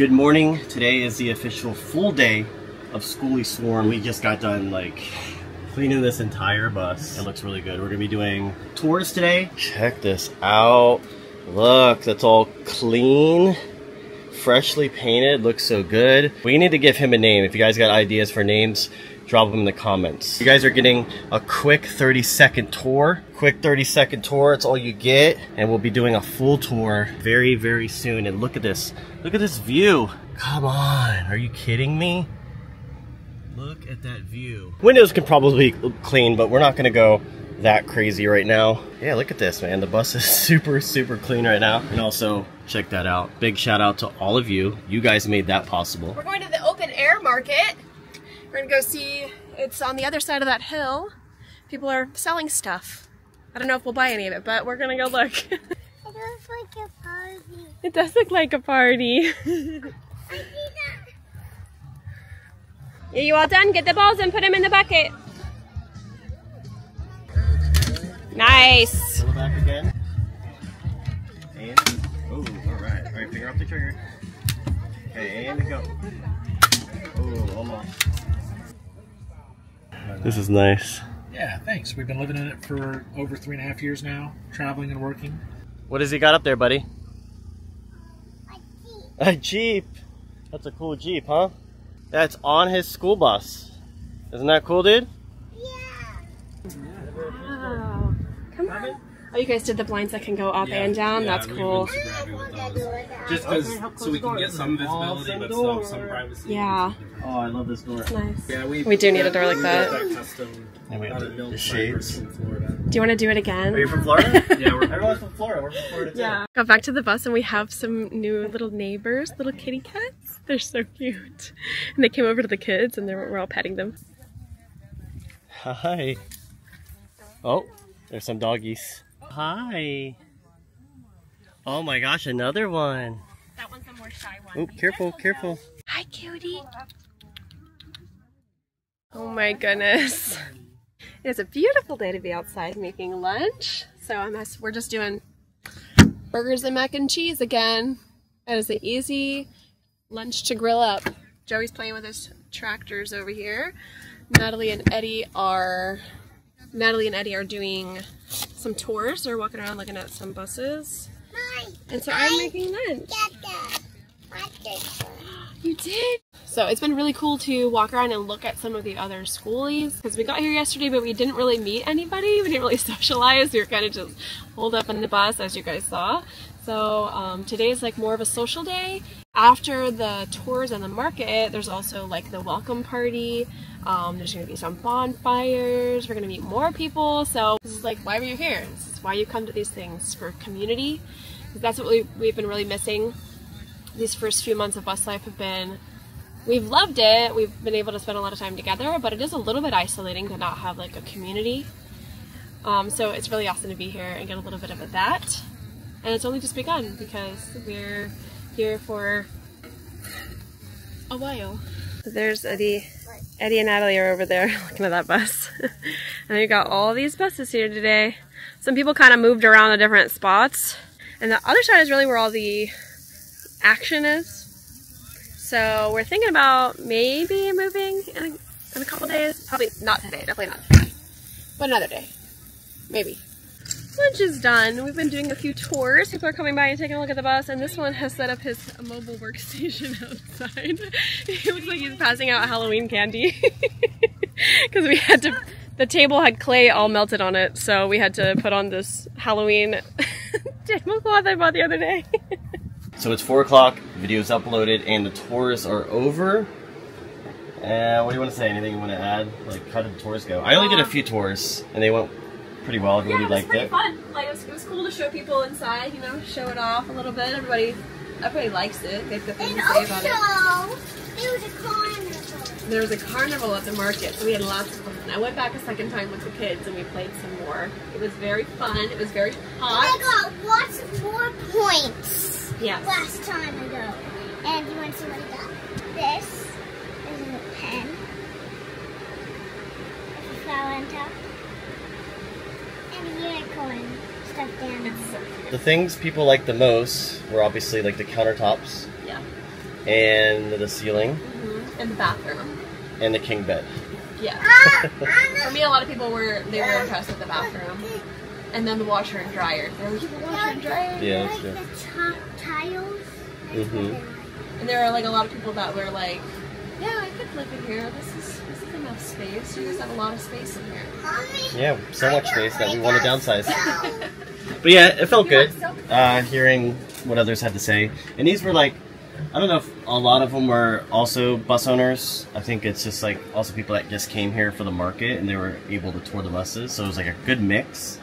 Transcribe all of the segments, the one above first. Good morning. Today is the official full day of Schooly Swarm. We just got done like cleaning this entire bus. It looks really good. We're gonna be doing tours today. Check this out. Look, that's all clean, freshly painted. Looks so good. We need to give him a name. If you guys got ideas for names, drop them in the comments. You guys are getting a quick 30-second tour. Quick 30-second tour, it's all you get. And we'll be doing a full tour very, very soon. And look at this. Look at this view. Come on, are you kidding me? Look at that view. Windows can probably be clean, but we're not gonna go that crazy right now. Yeah, look at this, man. The bus is super, super clean right now. And also, check that out. Big shout out to all of you. You guys made that possible. We're going to the open air market. We're gonna go see, it's on the other side of that hill. People are selling stuff. I don't know if we'll buy any of it, but we're gonna go look. It looks like a party. It does look like a party. Are you all done? Get the balls and put them in the bucket. Nice. Pull it back again. And, oh, all right, finger up the trigger. Okay, and go. Oh, almost. This is nice. Yeah, thanks. We've been living in it for over 3.5 years now, traveling and working. What has he got up there, buddy? A Jeep. A Jeep. That's a cool Jeep, huh? That's on his school bus. Isn't that cool, dude? Yeah. Wow. Come on. Oh, you guys did the blinds that can go up and down? Yeah, that's cool. Just so we can get some visibility, but still some privacy. Yeah. Oh, I love this door. It's nice. Yeah, we do need a door like that. And we have the shades. Do you want to do it again? Are you from Florida? Yeah, everyone's from Florida. We're from Florida, too. Yeah. Got back to the bus and we have some new little neighbors, little kitty cats. They're so cute. And they came over to the kids and we're all petting them. Hi. Oh, there's some doggies. Hi. Oh my gosh, another one. That one's a more shy one. Oh, careful, careful. Hi, cutie. Oh my goodness. It's a beautiful day to be outside making lunch. So we're just doing burgers and mac and cheese again. That is an easy lunch to grill up. Joey's playing with his tractors over here. Natalie and Eddie are doing some tours. They're walking around looking at some buses. And so I'm making lunch. You did? So it's been really cool to walk around and look at some of the other schoolies, because we got here yesterday but we didn't really meet anybody. We didn't really socialize. We were kind of just holed up in the bus, as you guys saw. So today's like more of a social day. After the tours and the market, there's also like the welcome party. There's going to be some bonfires. We're going to meet more people. So this is like, why were you here? This is why you come to these things, for community. Because that's what we've been really missing. These first few months of bus life have been, we've loved it. We've been able to spend a lot of time together, but it is a little bit isolating to not have like a community. So it's really awesome to be here and get a little bit of that. And it's only just begun, because we're here for a while. So there's Eddie. Eddie and Natalie are over there looking at that bus. And we got all these buses here today. Some people kind of moved around the different spots. And the other side is really where all the action is. So we're thinking about maybe moving in a couple days. Probably not today, definitely not today. But another day, maybe. Lunch is done. We've been doing a few tours. People are coming by and taking a look at the bus, and this one has set up his mobile workstation outside. It looks like he's passing out Halloween candy. Because the table had clay all melted on it, so we had to put on this Halloween tablecloth I bought the other day. So it's 4 o'clock, video's uploaded, and the tours are over. What do you want to say? Anything you want to add? Like, how did the tours go? I only did a few tours, and they went pretty well. Everybody liked it. Yeah, it was pretty fun. Like, it was cool to show people inside, you know, show it off a little bit. Everybody likes it. They've got things to say about it. And also, there was a carnival. There was a carnival at the market, so we had lots of fun. I went back a second time with the kids, and we played some more. It was very fun. It was very hot. I got lots of more points. Yes. Last time ago. And you want to see what I got? This is a pen. It's a flower on top. Unicorn stuffed animal. The things people like the most were obviously like the countertops. Yeah. and the ceiling. Mm-hmm. And the bathroom. And the king bed. Yeah. For me, a lot of people were impressed with the bathroom. And then the washer and dryer. There was the washer and dryer. Yeah, that's true. The tiles. Mm-hmm. And there are like a lot of people that were like, yeah, I could live in here. This is enough space. You just have a lot of space in here. Yeah, so much space that we want to downsize. But yeah, it felt good hearing what others had to say. And these were like, I don't know if a lot of them were also bus owners. I think it's just like also people that just came here for the market and they were able to tour the buses. So it was like a good mix.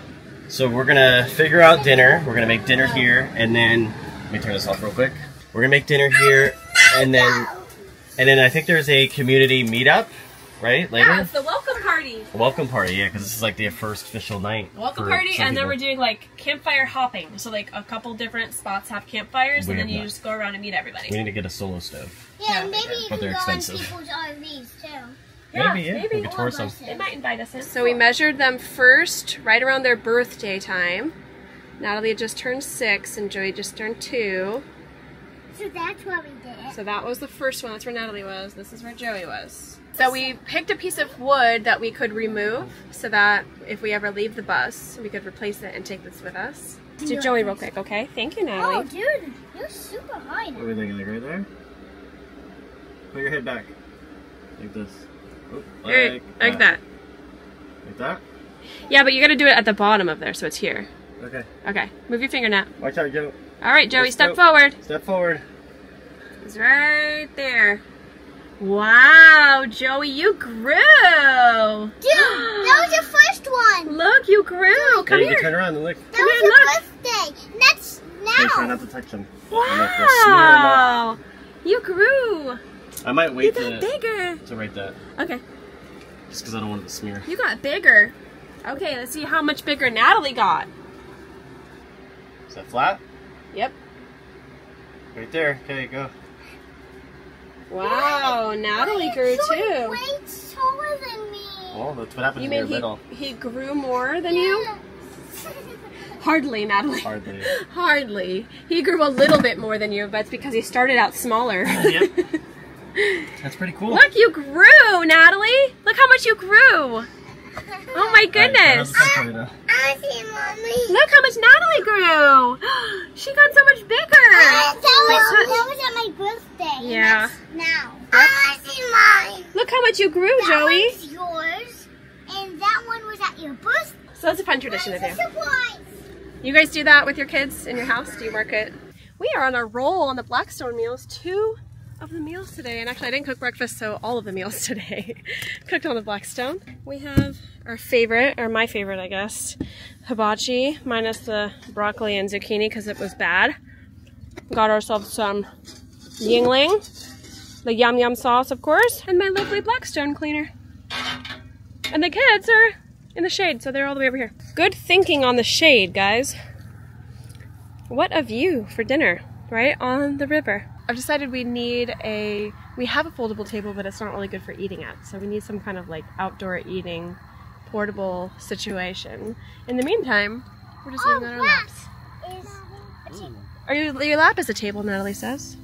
So we're going to figure out dinner. We're going to make dinner here and then, let me turn this off real quick. We're going to make dinner here and then I think there's a community meetup, right? Later? Yeah, it's the welcome party. Welcome party, yeah, because this is like the first official night. Welcome party, and then we're doing like campfire hopping. So like a couple different spots have campfires, and then you just go around and meet everybody. We need to get a solo stove. Yeah, maybe you can go on people's RVs too. Yeah, maybe they might invite us in. So we measured them first, right around their birthday time. Natalie just turned 6, and Joey just turned 2. So that's what we did. So that was the first one. That's where Natalie was. This is where Joey was. So we picked a piece of wood that we could remove so that if we ever leave the bus, we could replace it and take this with us. To Joey real quick, okay? Thank you, Natalie. Oh, dude, you're super high now. What are we thinking, like right there? Put your head back. Like this. Oop, like that. Like that? Yeah, but you got to do it at the bottom of there, so it's here. Okay. Okay, move your finger, Nat. Watch out, Joey. All right, Joey, step forward. Step forward. It's right there. Wow, Joey, you grew! Dude, that was your first one! Look, you grew! Come here! You can turn around and look. That was your birthday! That's now! Okay, try not to touch them. Wow! You grew! I might wait to write that. Okay. Just because I don't want it to smear. You got bigger. Okay, let's see how much bigger Natalie got. Is that flat? Yep. Right there. Okay, go. Wow, Natalie grew too. You're way taller than me. Well, that's what happened when you were little. He grew more than you? Hardly, Natalie. Hardly. Hardly. He grew a little bit more than you, but it's because he started out smaller. Yep. That's pretty cool. Look, you grew, Natalie. Look how much you grew. Oh my goodness. Look how much Natalie grew. She got so much bigger. That was at my birthday. Yeah. Now. I see mine. Look how much you grew, Joey. That yours, and that one was at your birthday. So that's a fun tradition to do. You guys do that with your kids in your house? Do you work it? We are on a roll on the Blackstone meals. 2 of the meals today, and actually I didn't cook breakfast, so all of the meals today cooked on the Blackstone. We have our favorite, or my favorite I guess, hibachi, minus the broccoli and zucchini because it was bad. Got ourselves some Yuengling, the yum yum sauce of course, and my lovely Blackstone cleaner. And the kids are in the shade, so they're all the way over here. Good thinking on the shade, guys. What a view for dinner, right on the river. I've decided we have a foldable table, but it's not really good for eating at, so we need some kind of like outdoor eating, portable situation. In the meantime, we're just eating on our laps. Your lap is a table, Natalie says.